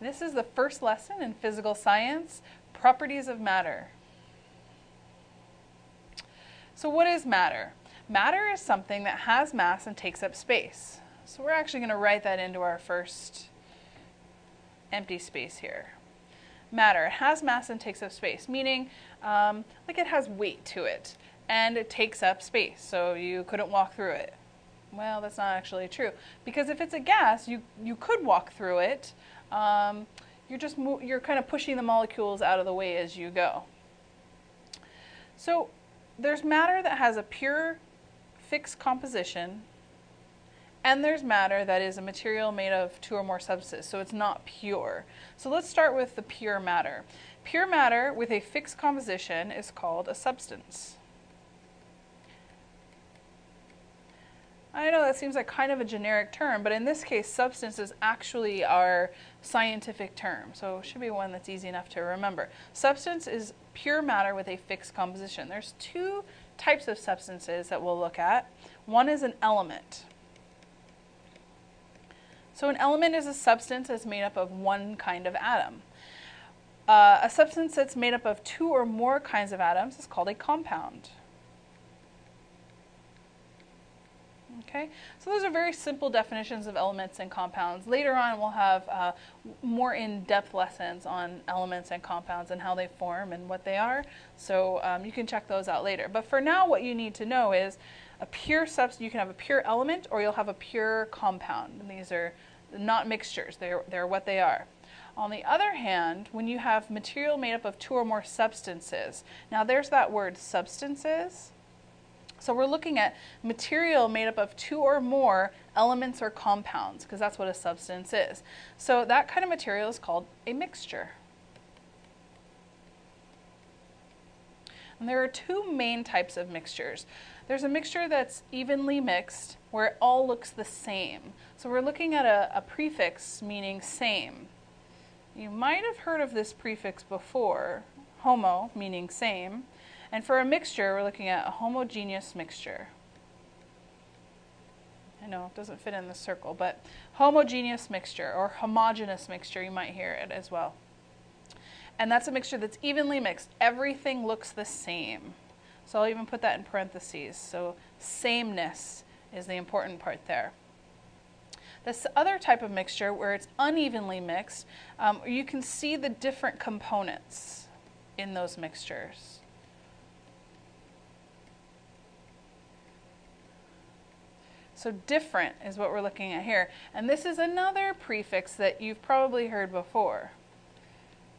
This is the first lesson in physical science, properties of matter. So what is matter? Matter is something that has mass and takes up space. So we're actually going to write that into our first empty space here. Matter, it has mass and takes up space, meaning like it has weight to it and it takes up space, so you couldn't walk through it. Well, that's not actually true, because if it's a gas, you could walk through it. You're kind of pushing the molecules out of the way as you go. So there's matter that has a pure fixed composition, and there's matter that is a material made of two or more substances, so it's not pure. So let's start with the pure matter. Pure matter with a fixed composition is called a substance. I know that seems like kind of a generic term, but in this case, substance is actually our scientific term, so it should be one that's easy enough to remember. Substance is pure matter with a fixed composition. There's two types of substances that we'll look at. One is an element. So an element is a substance that's made up of one kind of atom. A substance that's made up of two or more kinds of atoms is called a compound. Okay, so those are very simple definitions of elements and compounds. Later on we'll have more in-depth lessons on elements and compounds and how they form and what they are, so you can check those out later. But for now, what you need to know is a pure substance. You can have a pure element or you'll have a pure compound, and these are not mixtures, they're what they are. On the other hand, when you have material made up of two or more substances, now there's that word, substances. So we're looking at material made up of two or more elements or compounds, because that's what a substance is. So that kind of material is called a mixture. And there are two main types of mixtures. There's a mixture that's evenly mixed, where it all looks the same. So we're looking at a prefix meaning same. You might have heard of this prefix before, homo meaning same. And for a mixture, we're looking at a homogeneous mixture. I know it doesn't fit in the circle, but homogeneous mixture or homogeneous mixture, you might hear it as well. And that's a mixture that's evenly mixed. Everything looks the same. So I'll even put that in parentheses. So sameness is the important part there. This other type of mixture where it's unevenly mixed, you can see the different components in those mixtures. So different is what we're looking at here. And this is another prefix that you've probably heard before.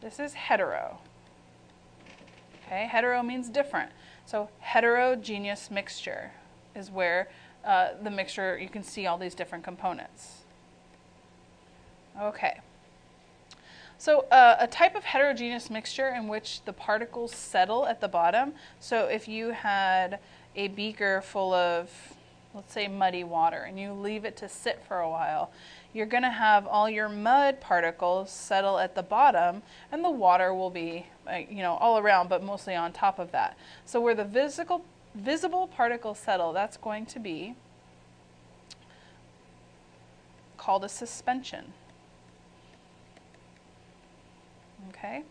This is hetero. Okay, hetero means different. So heterogeneous mixture is where the mixture, you can see all these different components. Okay. So a type of heterogeneous mixture in which the particles settle at the bottom. So if you had a beaker full of, let's say, muddy water, and you leave it to sit for a while, you're going to have all your mud particles settle at the bottom, and the water will be, you know, all around, but mostly on top of that. So where the visible particles settle, that's going to be called a suspension. Okay,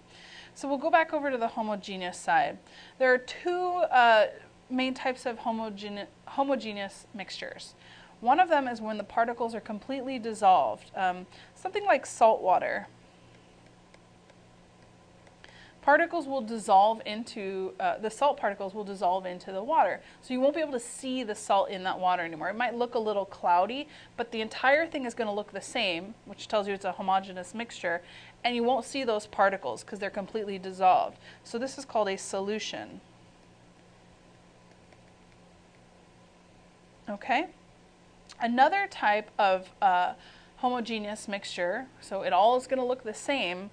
so we'll go back over to the homogeneous side. There are two main types of homogeneous mixtures. One of them is when the particles are completely dissolved. Something like salt water. Particles will dissolve into, the salt particles will dissolve into the water. So you won't be able to see the salt in that water anymore. It might look a little cloudy, but the entire thing is going to look the same, which tells you it's a homogeneous mixture, and you won't see those particles because they're completely dissolved. So this is called a solution. Okay, another type of homogeneous mixture, so it all is going to look the same,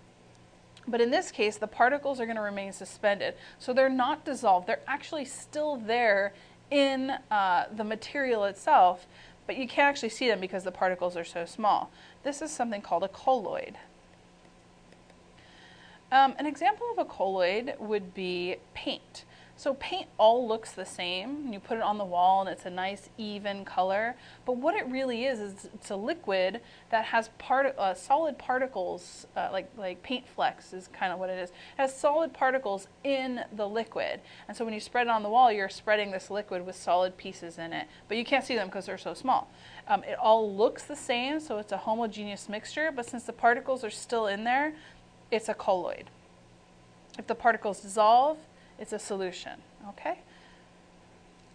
but in this case the particles are going to remain suspended, so they're not dissolved, they're actually still there in the material itself, but you can't actually see them because the particles are so small. This is something called a colloid. An example of a colloid would be paint. So paint all looks the same. You put it on the wall and it's a nice even color, but what it really is it's a liquid that has solid particles, like paint flecks is kind of what it is. It has solid particles in the liquid, and so when you spread it on the wall, you're spreading this liquid with solid pieces in it, but you can't see them because they're so small. It all looks the same, so it's a homogeneous mixture, but since the particles are still in there, it's a colloid. If the particles dissolve, it's a solution, okay?